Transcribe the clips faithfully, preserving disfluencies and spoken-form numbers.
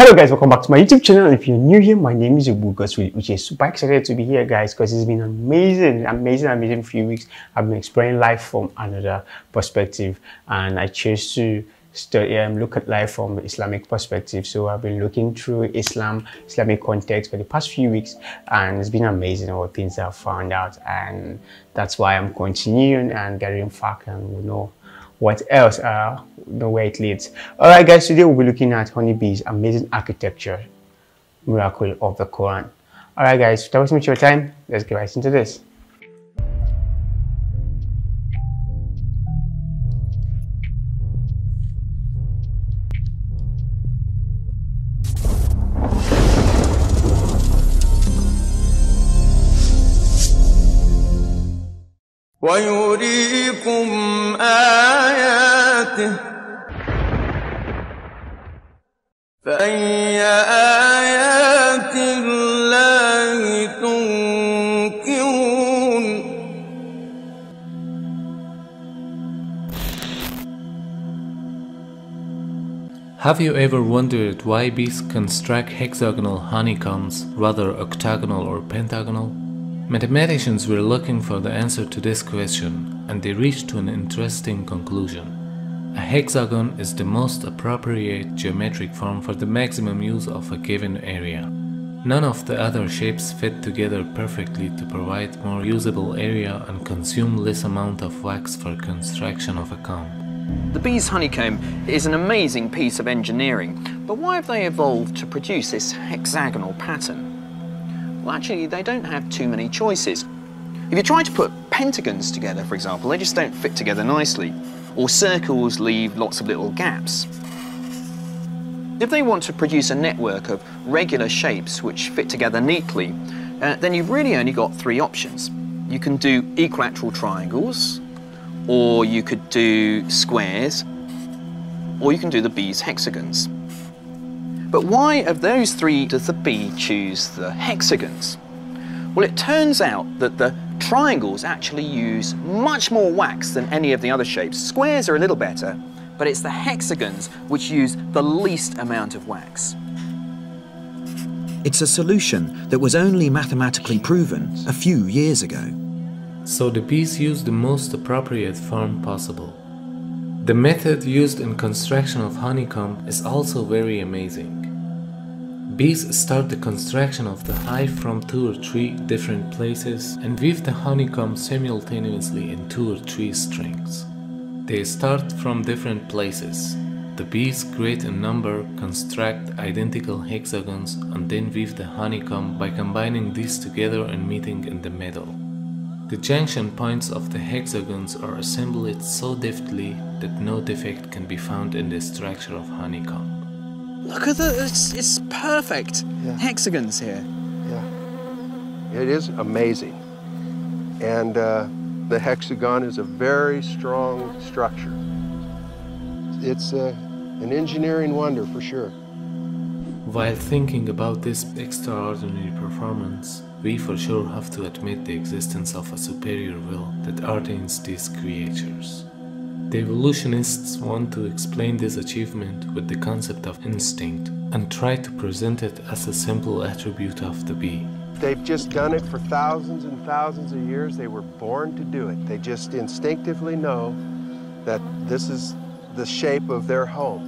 Hello guys, welcome back to my YouTube channel. If you're new here, my name is Ubu, which is super excited to be here guys, because it's been amazing amazing amazing few weeks. I've been exploring life from another perspective, and I chose to study um, look at life from an Islamic perspective. So I've been looking through Islam, Islamic context for the past few weeks, and it's been amazing all things I've found out, and that's why I'm continuing and gathering facts, and you know what else, uh know where it leads. All right guys, today we'll be looking at honeybees, amazing architecture, miracle of the Quran. All right guys, without wasting much your time, let's get right into this. ويريكم آياته فأي آيات الله تنكرون Have you ever wondered why bees construct hexagonal honeycombs rather octagonal or pentagonal? Mathematicians were looking for the answer to this question, and they reached to an interesting conclusion. A hexagon is the most appropriate geometric form for the maximum use of a given area. None of the other shapes fit together perfectly to provide more usable area and consume less amount of wax for construction of a comb. The bee's honeycomb is an amazing piece of engineering, but why have they evolved to produce this hexagonal pattern? Well, actually, they don't have too many choices. If you try to put pentagons together, for example, they just don't fit together nicely. Or circles leave lots of little gaps. If they want to produce a network of regular shapes which fit together neatly, uh, then you've really only got three options. You can do equilateral triangles, or you could do squares, or you can do the bee's hexagons. But why of those three does the bee choose the hexagons? Well, it turns out that the triangles actually use much more wax than any of the other shapes. Squares are a little better, but it's the hexagons which use the least amount of wax. It's a solution that was only mathematically proven a few years ago. So the bees use the most appropriate form possible. The method used in construction of honeycomb is also very amazing. Bees start the construction of the hive from two or three different places and weave the honeycomb simultaneously in two or three strings. They start from different places. The bees, great in number, construct identical hexagons and then weave the honeycomb by combining these together and meeting in the middle. The junction points of the hexagons are assembled so deftly that no defect can be found in the structure of honeycomb. Look at the, it's, it's perfect. Yeah. Hexagons here. Yeah, it is amazing. And uh, the hexagon is a very strong structure. It's uh, an engineering wonder for sure. While thinking about this extraordinary performance, we for sure have to admit the existence of a superior will that ordains these creatures. The evolutionists want to explain this achievement with the concept of instinct and try to present it as a simple attribute of the bee. They've just done it for thousands and thousands of years. They were born to do it. They just instinctively know that this is the shape of their home.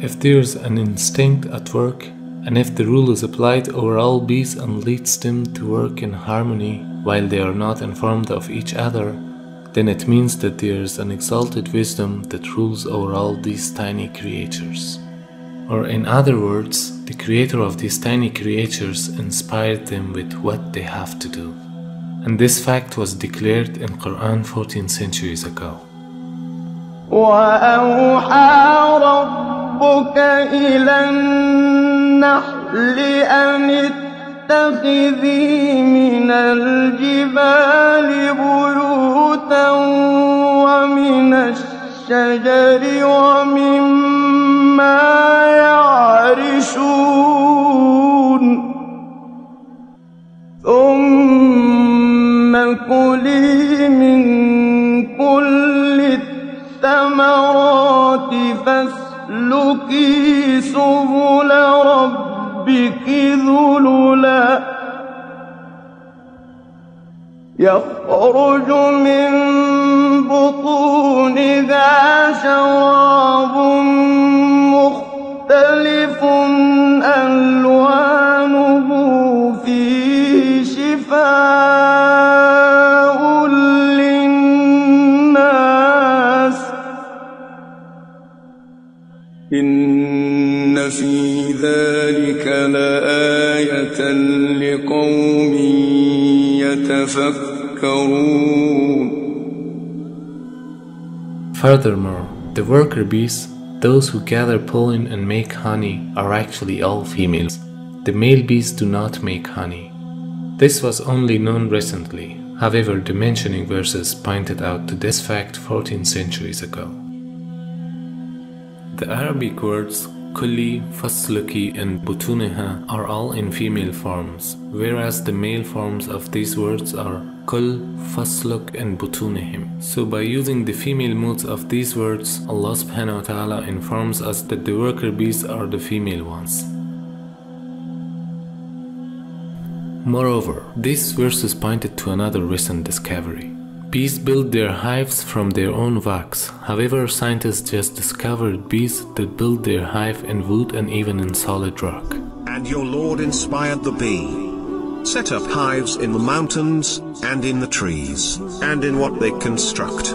If there's an instinct at work, and if the rule is applied over all bees and leads them to work in harmony while they are not informed of each other, then it means that there is an exalted wisdom that rules over all these tiny creatures. Or in other words, the creator of these tiny creatures inspired them with what they have to do. And this fact was declared in Quran fourteen centuries ago. ربك إلى النحل أن اتخذي من الجبال بيوتا ومن الشجر ومما يعرشون ثم كلي من كل الثمرات فاسلكي سبلا يخرج من بطونها شراب مختلف ألوانه فيه شفاء للناس إن في ذلك لآية لقوم يتفكرون. Furthermore, the worker bees, those who gather pollen and make honey, are actually all females. The male bees do not make honey. This was only known recently. However, the mentioning verses pointed out to this fact fourteen centuries ago. The Arabic words kulli, fasluki and butuneha are all in female forms, whereas the male forms of these words are kul, fasluk and butunehim. So by using the female moods of these words, Allah subhanahu wa ta'ala informs us that the worker bees are the female ones. Moreover, these verses pointed to another recent discovery. Bees build their hives from their own wax. However, scientists just discovered bees that build their hive in wood and even in solid rock. And your Lord inspired the bee. Set up hives in the mountains, and in the trees, and in what they construct.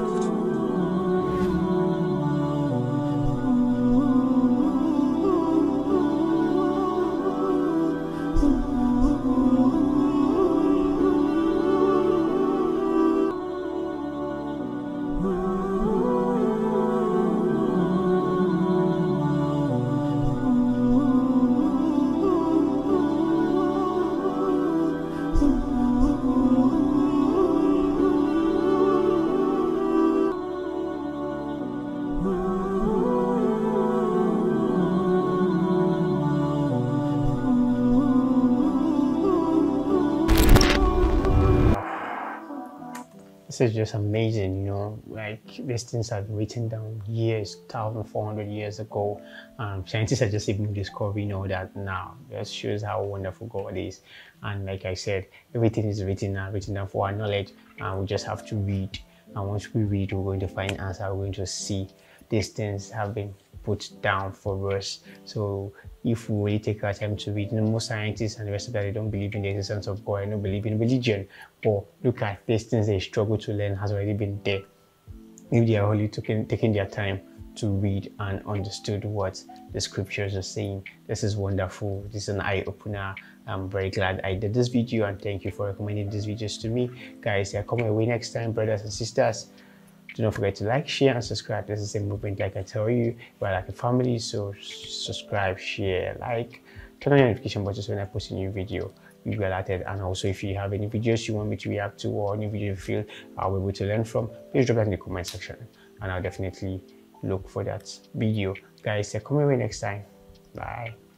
This is just amazing, you know, like these things are written down years, one thousand four hundred years ago. Um, scientists are just even discovering all that now. That shows how wonderful God is. And like I said, everything is written down, written down for our knowledge, and we just have to read. And once we read, we're going to find answers. We're going to see these things have been put down for us. So if we really take our time to read, you know, most scientists and the rest of that, they don't believe in the existence of God, they don't believe in religion. But look at these things they struggle to learn has already been there. If they are only taking, taking their time to read and understood what the scriptures are saying, this is wonderful. This is an eye-opener. I'm very glad I did this video, and thank you for recommending these videos to me. Guys, I come away next time, brothers and sisters. Do not forget to like, share, and subscribe. This is a movement, like I tell you, we're like a family. So subscribe, share, like, turn on your notification button so when I post a new video, you'll be alerted. And also, if you have any videos you want me to react to or any video you feel I'll be able to learn from, please drop that in the comment section, and I'll definitely look for that video. Guys, come away next time. Bye.